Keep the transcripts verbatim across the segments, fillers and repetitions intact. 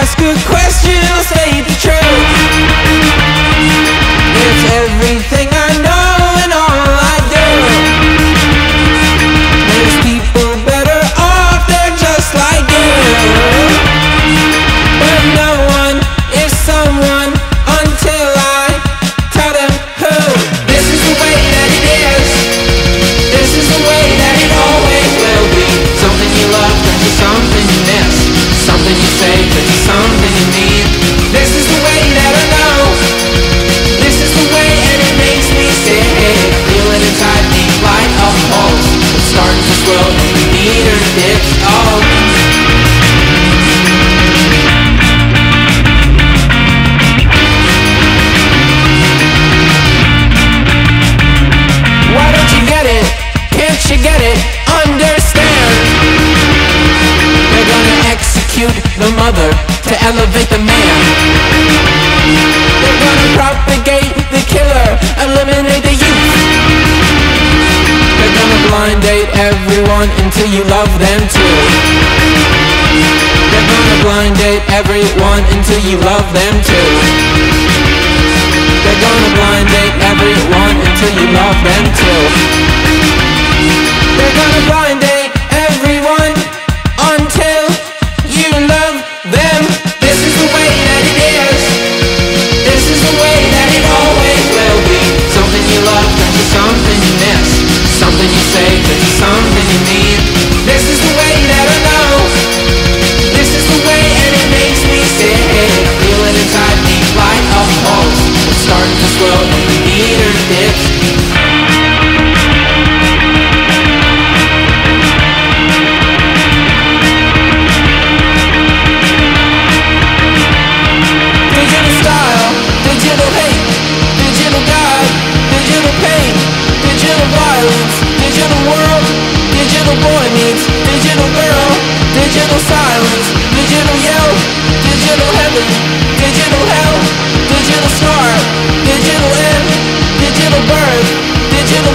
ask a question, I'll say the truth. It's everything I know and all I do. There's people better off, they're just like you. But no one is someone until I tell them who. This is the way that it is. This is the way that it always will be. Something you love turns to something you miss. Something you say turns to something you need. This is the way that I know. This is the way, and it makes me sick. Feeling inside me like a pulse. It starts to swell and the meter dips. Oh. The mother to elevate the man. They're gonna propagate the killer, eliminate the youth. They're gonna blind date everyone until you love them too. They're gonna blind date everyone until you love them too. They're gonna blind date everyone until you love them too. They're gonna blind date. Digital birth, digital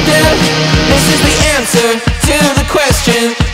death. This is the answer to the question.